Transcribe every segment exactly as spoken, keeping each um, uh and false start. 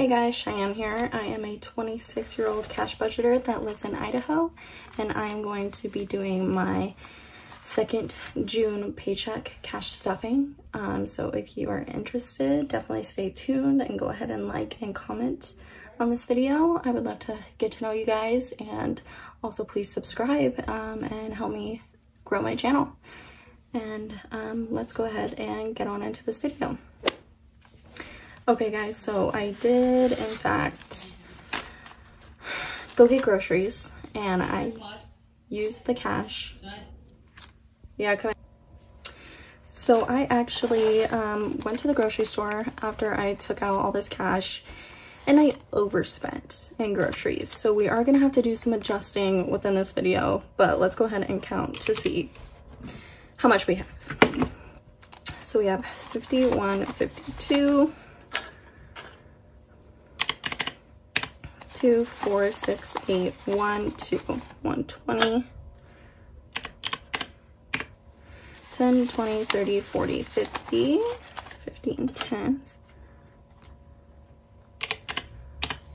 Hey guys, Cheyenne here. I am a twenty-six-year-old cash budgeter that lives in Idaho, and I am going to be doing my second June paycheck cash stuffing. Um, so if you are interested, definitely stay tuned and go ahead and like and comment on this video. I would love to get to know you guys, and also please subscribe um, and help me grow my channel. And um, let's go ahead and get on into this video. Okay guys, so I did in fact go get groceries and I used the cash. Yeah, come on. So I actually um, went to the grocery store after I took out all this cash and I overspent in groceries. So we are gonna have to do some adjusting within this video, but let's go ahead and count to see how much we have. So we have fifty-one, fifty-two. Two, four, six, eight, one, two, one twenty, ten, twenty, thirty, forty, fifty, fifty and tens,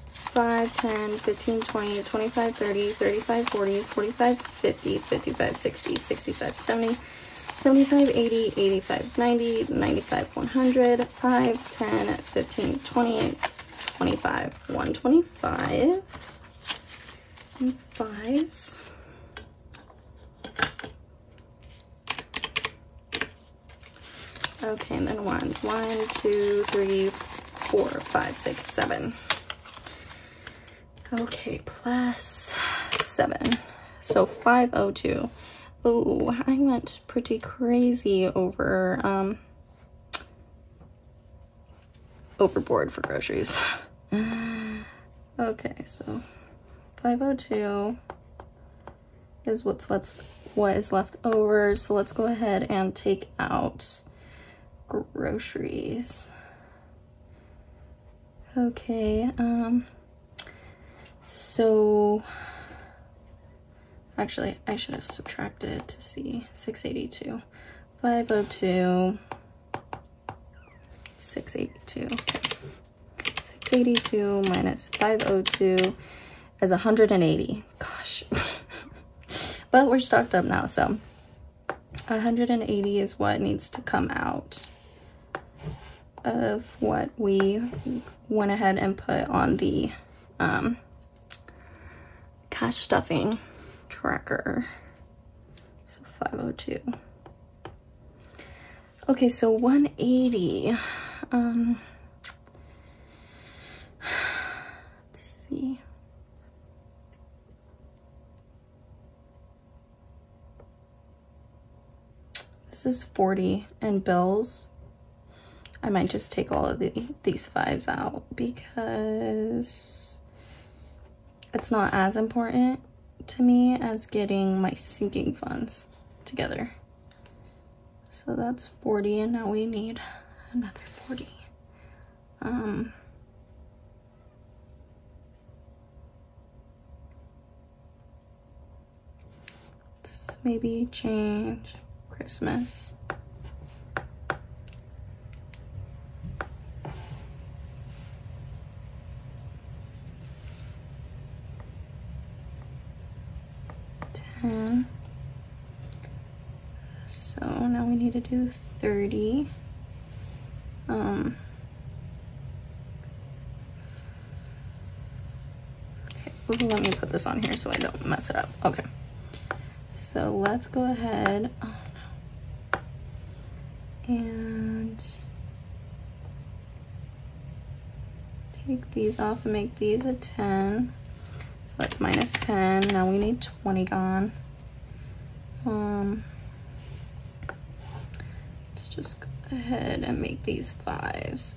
five, ten, fifteen, twenty, twenty-five, thirty, thirty-five, forty, forty-five, fifty, fifty-five, sixty, sixty-five, seventy, seventy-five, eighty, eighty-five, ninety, ninety-five, one hundred, five, ten, fifteen, twenty, twenty-five, one twenty-five, and fives, okay, and then ones, one, two, three, four, five, six, seven, okay, plus seven, so five oh two, oh, I went pretty crazy over, um, overboard for groceries. Okay, so five oh two is what's let's what is left over, so let's go ahead and take out groceries. Okay, um so actually I should have subtracted to see. Six eighty-two, five oh two, six eighty-two. six eighty-two minus five oh two is one hundred eighty. Gosh. But we're stocked up now, so one hundred eighty is what needs to come out of what we went ahead and put on the um, cash stuffing tracker. So five oh two. Okay, so one eighty. Um, let's see. This is forty in bills. I might just take all of the, these fives out because it's not as important to me as getting my sinking funds together. So that's forty, and now we need another forty. Um, let's maybe change Christmas. ten. So now we need to do thirty. Um, okay, let me put this on here so I don't mess it up. Okay, so let's go ahead. Oh no. And take these off and make these a ten. So that's minus ten. Now we need twenty gone. Um, let's just go ahead and make these fives.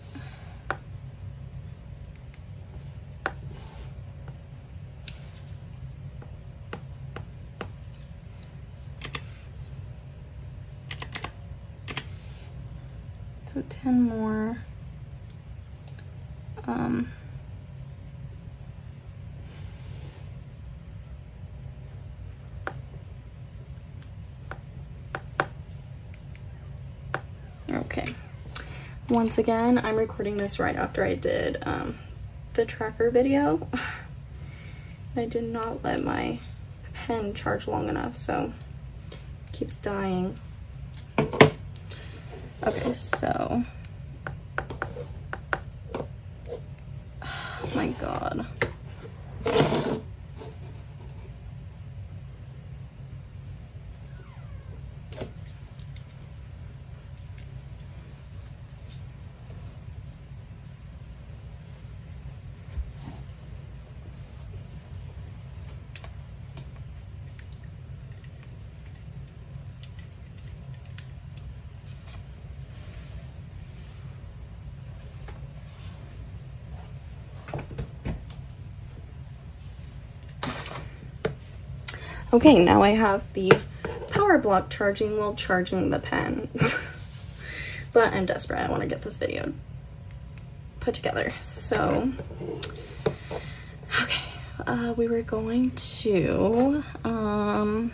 So ten more. Um, Once again, I'm recording this right after I did um, the tracker video. I did not let my pen charge long enough, so it keeps dying. Okay, so. Oh my god. Okay, now I have the power block charging while charging the pen. But I'm desperate. I want to get this video put together. So, okay, uh, we were going to, um,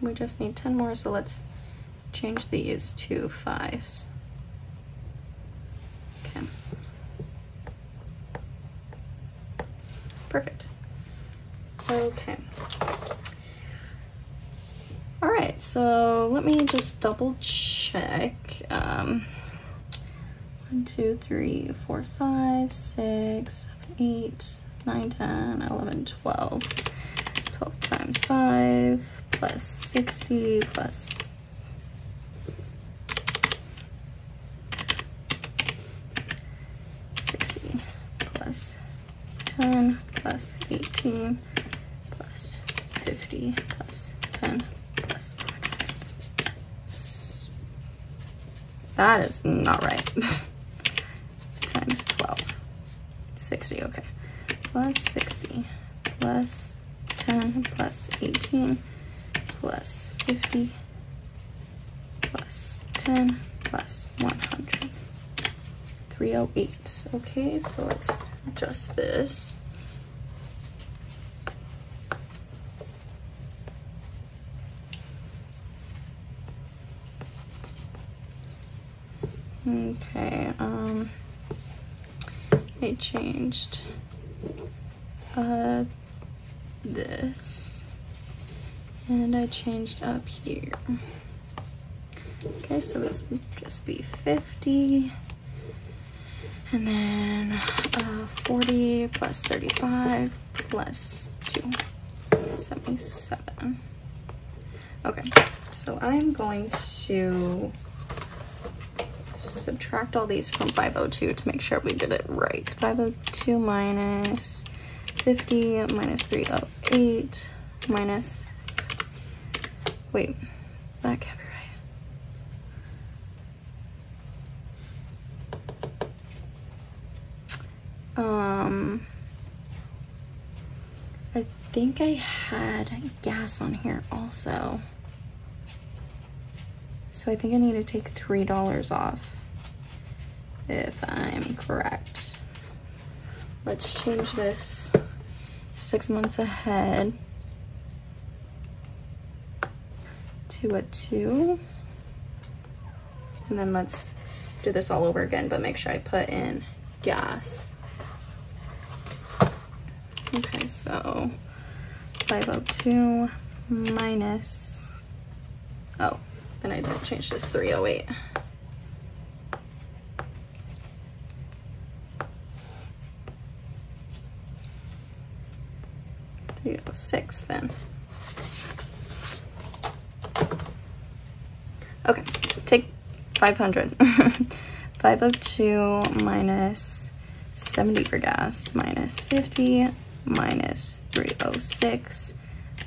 we just need ten more, so let's change these to fives. Okay. Perfect. Okay. All right, so let me just double check. Um, one, two, three, four, five, six, seven, eight, nine, ten, eleven, twelve. twelve times five. Plus sixty plus sixty plus ten plus eighteen plus fifty plus ten plus twenty. That is not right. Times twelve. sixty, okay. Plus sixty plus ten plus eighteen plus fifty, plus ten, plus one hundred, three oh eight. Okay, so let's adjust this. Okay, um, I changed, uh, this. And I changed up here. Okay, so this would just be fifty. And then uh, forty plus thirty-five plus two, seventy-seven. Okay, so I'm going to subtract all these from five oh two to make sure we did it right. five oh two minus fifty minus three oh eight minus... Wait, that can't be right. Um, I think I had gas on here also. So I think I need to take three dollars off if I'm correct. Let's change this six months ahead. To a two, and then let's do this all over again, but make sure I put in gas. Okay, so five oh two minus, oh, then I did change this three oh eight. three oh six then. Okay, take five hundred. five oh two minus seventy for gas, minus fifty, minus three oh six,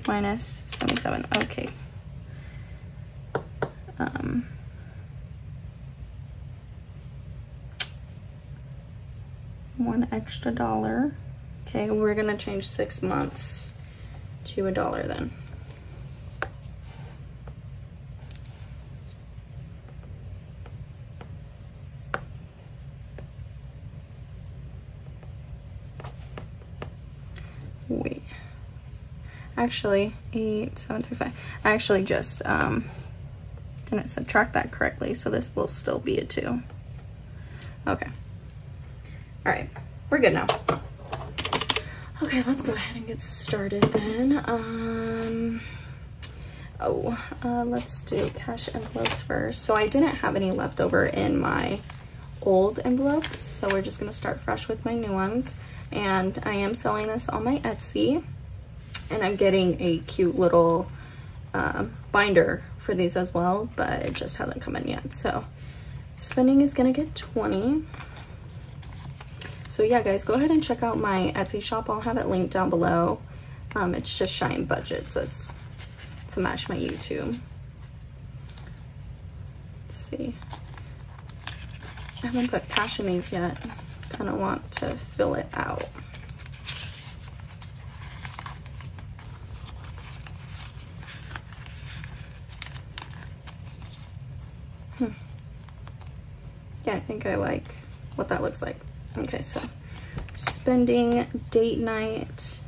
minus seventy-seven. Okay. Um, one extra dollar. Okay, we're gonna change six months to a dollar then. Wait, actually eight, seven, six, five. I actually just um, didn't subtract that correctly, so this will still be a two. Okay, all right, we're good now. Okay, let's go ahead and get started then. Um, oh, uh, let's do cash envelopes first. So I didn't have any leftover in my old envelopes, so we're just gonna start fresh with my new ones. And I am selling this on my Etsy, and I'm getting a cute little uh, binder for these as well, but it just hasn't come in yet. So spending is gonna get twenty. So yeah, guys, go ahead and check out my Etsy shop. I'll have it linked down below. Um, it's just Shine Budgets this, to match my YouTube. Let's see. I haven't put cash in these yet. Kind of want to fill it out. Hmm. Yeah, I think I like what that looks like. Okay, so spending date night.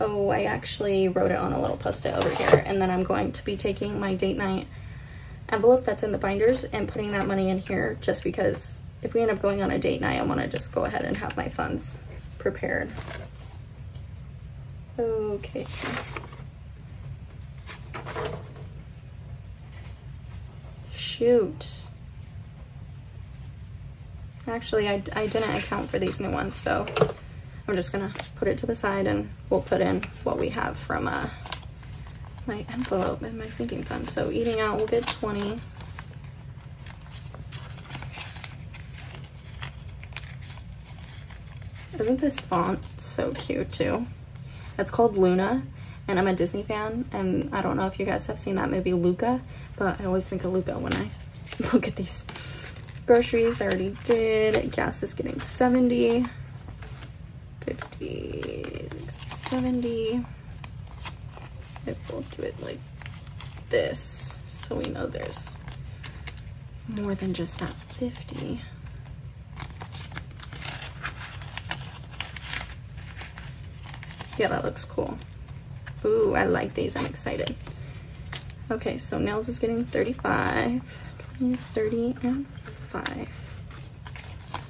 Oh, I actually wrote it on a little post-it over here, and then I'm going to be taking my date night envelope that's in the binders and putting that money in here, just because if we end up going on a date night, I want to just go ahead and have my funds prepared. Okay. Shoot. Actually, I, I didn't account for these new ones, so I'm just gonna put it to the side and we'll put in what we have from uh, my envelope and my sinking fund. So eating out, we'll get twenty. Isn't this font so cute too? It's called Luna, and I'm a Disney fan, and I don't know if you guys have seen that movie Luca, but I always think of Luca when I look at these. Groceries, I already did. Gas is getting seventy. fifty, seventy. I will do it like this, so we know there's more than just that fifty. Yeah, that looks cool. Ooh, I like these, I'm excited. Okay, so nails is getting thirty-five, twenty, thirty, and five.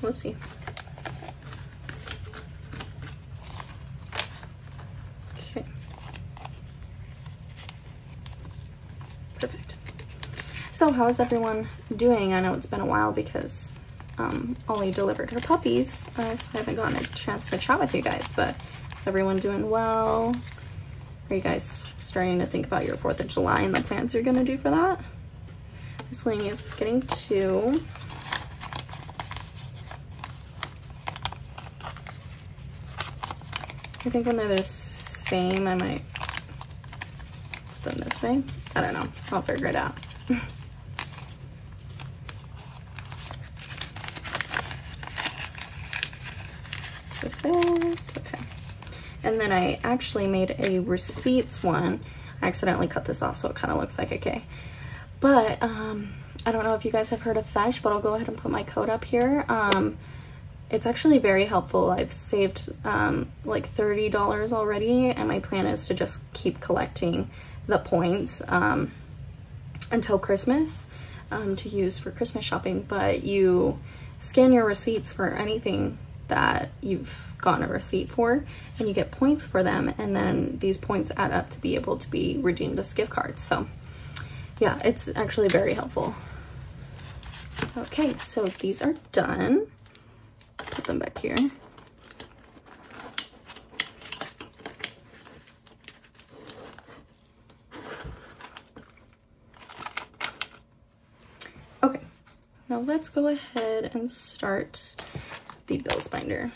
Whoopsie. Okay. Perfect. So how is everyone doing? I know it's been a while because um, Ollie delivered her puppies, uh, so I haven't gotten a chance to chat with you guys, but is everyone doing well? Are you guys starting to think about your fourth of July and the plans you're gonna do for that? Miscellaneous is getting two. I think when they're the same, I might put them this way. I don't know. I'll figure it out. Perfect. Okay. And then I actually made a receipts one. I accidentally cut this off, so it kind of looks like a K. But um, I don't know if you guys have heard of Fesh, but I'll go ahead and put my code up here. Um, It's actually very helpful. I've saved um, like thirty dollars already, and my plan is to just keep collecting the points um, until Christmas um, to use for Christmas shopping. But you scan your receipts for anything that you've gotten a receipt for, and you get points for them, and then these points add up to be able to be redeemed as gift cards. So yeah, it's actually very helpful. Okay, so these are done. Put them back here. Okay, now let's go ahead and start the bills binder.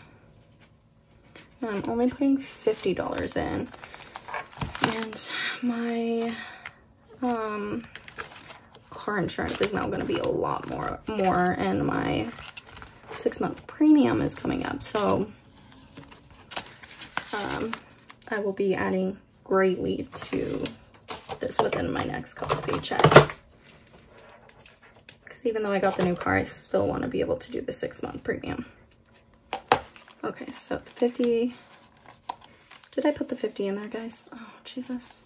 Now I'm only putting fifty dollars in, and my um, car insurance is now going to be a lot more, more, and my six month premium is coming up, so um, I will be adding greatly to this within my next couple of paychecks. Because even though I got the new car, I still want to be able to do the six month premium. Okay, so the fifty. Did I put the fifty in there, guys? Oh, Jesus.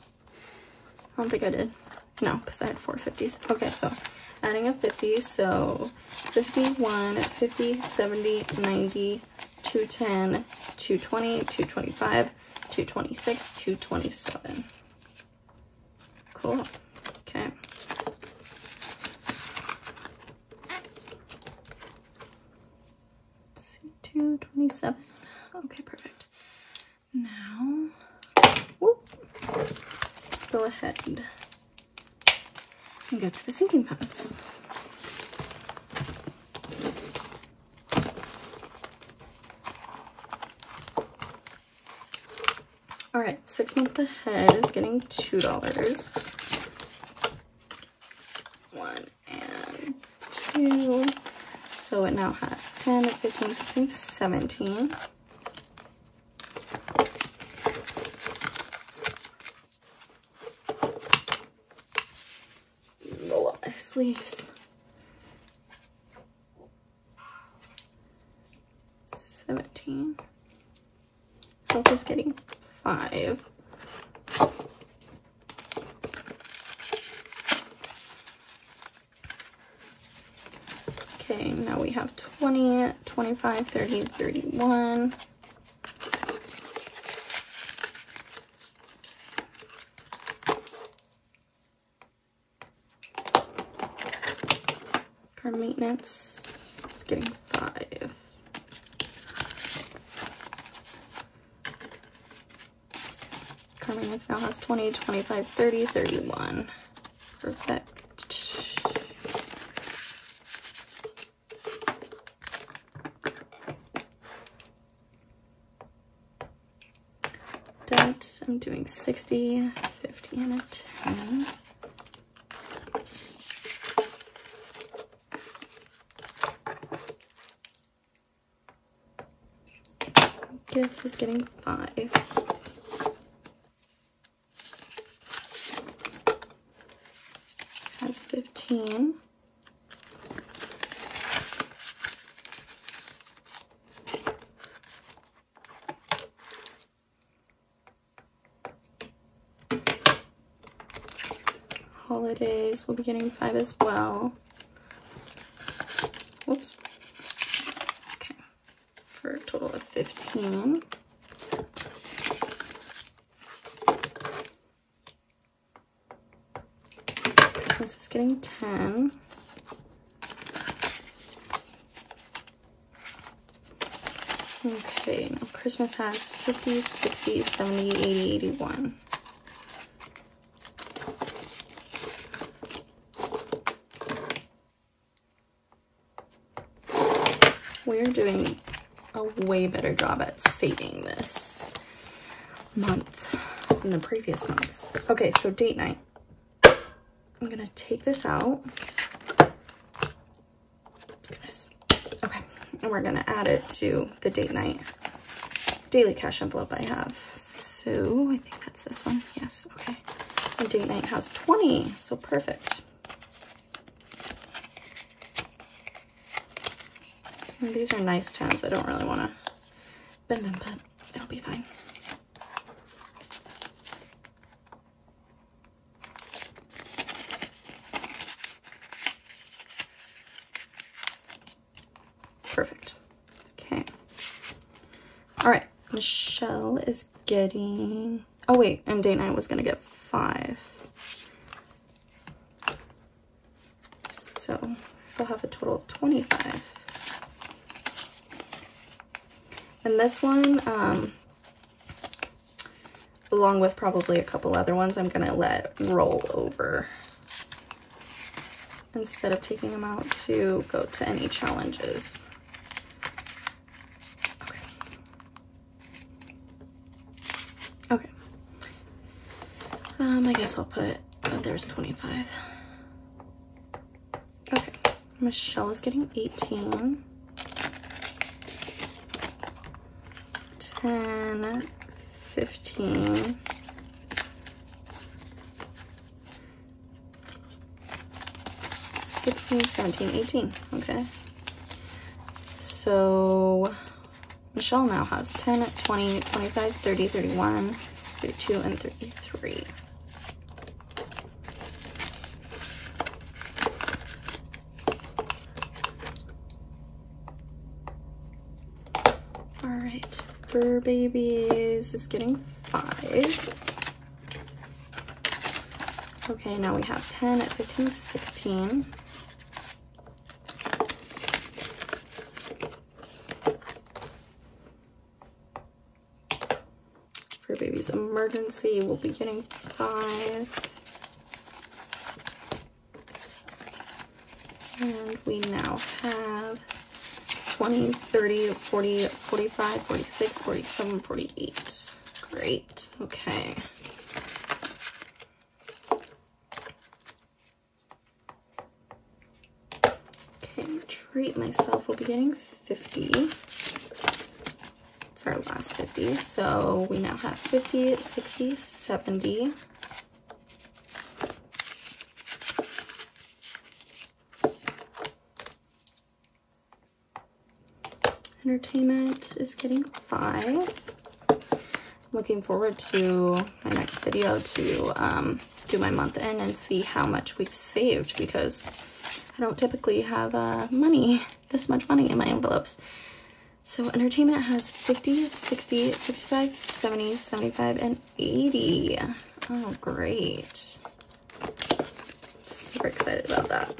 I don't think I did. No, because I had four fifties. Okay, so adding up fifty, so fifty-one, fifty, seventy, ninety, two ten, two twenty, two twenty-five, two twenty-six, two twenty-seven. Cool. Okay. Let's see, two twenty-seven. Okay, perfect. Now, whoop, let's go ahead and go to the sinking funds. All right, six month ahead is getting two dollars. One and two. So it now has ten, fifteen, sixteen, seventeen. Sleeves. seventeen. Hope is getting five. Okay, now we have twenty, twenty-five, thirty, thirty-one. Maintenance, it's getting five. Car maintenance now has twenty, twenty-five, thirty, thirty-one. Perfect. Debt, I'm doing sixty, fifty in it. Gifts is getting five. Has fifteen. Holidays will be getting five as well. Whoops. For a total of fifteen. Christmas is getting ten. Okay, now Christmas has fifty, sixty, seventy, eighty, eighty-one. We're doing a way better job at saving this month than the previous months. Okay, so date night. I'm gonna take this out. Goodness. Okay, and we're gonna add it to the date night daily cash envelope I have. So I think that's this one. Yes, okay. And date night has twenty, so perfect. These are nice tens. I don't really want to bend them, but it'll be fine. Perfect. Okay. All right. Michelle is getting... Oh, wait. And date night was going to get five. So she'll have a total of twenty-five. And this one, um, along with probably a couple other ones, I'm gonna let roll over instead of taking them out to go to any challenges. Okay. Okay. Um, I guess I'll put it, oh, there's twenty-five. Okay. Michelle is getting eighteen. ten, fifteen. sixteen, seventeen, eighteen. Okay. So Michelle now has ten, twenty, twenty-five, thirty, thirty-one, thirty-two, and thirty-three. All right. Fur Babies is getting five. Okay, now we have ten, fifteen, sixteen. Fur Babies Emergency will be getting five. And we now have twenty, thirty, forty, forty-five, forty-six, forty-seven, forty-eight. Great. Okay. Okay, Treat Myself will be getting fifty. It's our last fifty. So we now have fifty, sixty, seventy. Entertainment is getting five. Looking forward to my next video to um, do my month in and see how much we've saved, because I don't typically have uh, money, this much money in my envelopes. So entertainment has fifty, sixty, sixty-five, seventy, seventy-five, and eighty. Oh, great. Super excited about that.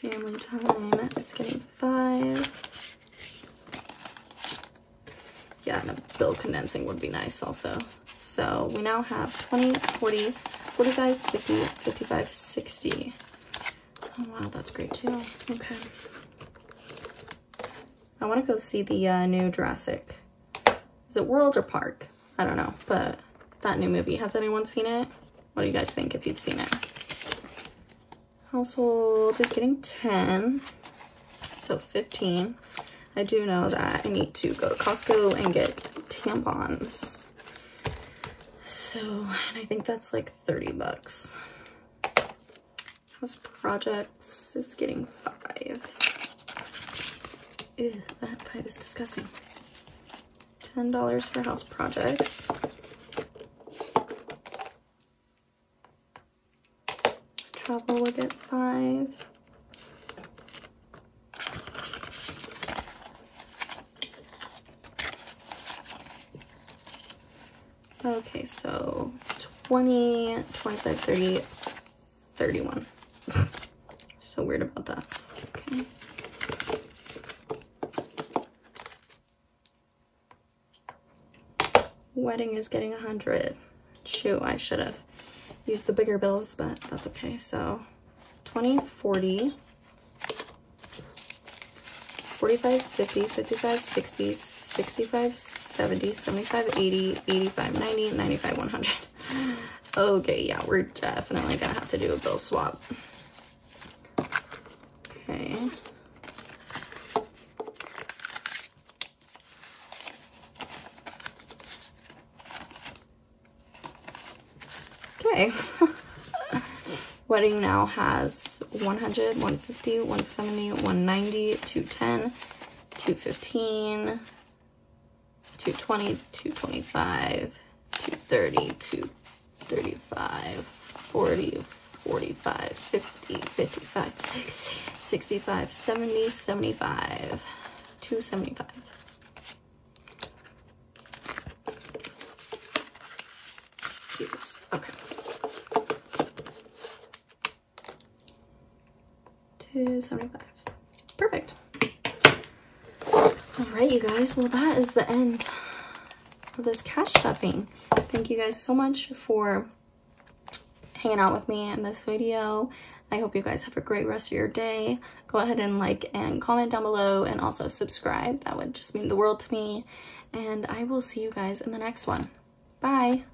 Family Time is getting five. Yeah, and a bill condensing would be nice also. So we now have twenty, forty, forty-five, fifty, fifty-five, sixty. Oh wow, that's great too. Okay. I want to go see the uh, new Jurassic. Is it World or Park? I don't know, but that new movie. Has anyone seen it? What do you guys think if you've seen it? Household is getting ten, so fifteen. I do know that I need to go to Costco and get tampons. So, and I think that's like thirty bucks. House Projects is getting five. Ew, that pie is disgusting. ten dollars for House Projects. Travel will get five. Okay, so twenty, twenty-five, thirty, thirty-one. So weird about that. Okay. Wedding is getting one hundred. Shoot, I should have use the bigger bills, but that's okay. So twenty, forty, forty-five, fifty, fifty-five, sixty, sixty-five, seventy, seventy-five, eighty, eighty-five, ninety, ninety-five, one hundred. Okay, yeah, we're definitely gonna have to do a bill swap. Okay. Wedding now has one hundred, one fifty, one seventy, one ninety, two ten, two fifteen, two twenty, two twenty-five, two thirty, two thirty-five, forty, forty-five, fifty, fifty-five, sixty, sixty-five, seventy, seventy-five, two seventy-five. Jesus, okay. two seventy-five. Perfect. All right, you guys. Well, that is the end of this cash stuffing. Thank you guys so much for hanging out with me in this video. I hope you guys have a great rest of your day. Go ahead and like and comment down below, and also subscribe. That would just mean the world to me. And I will see you guys in the next one. Bye.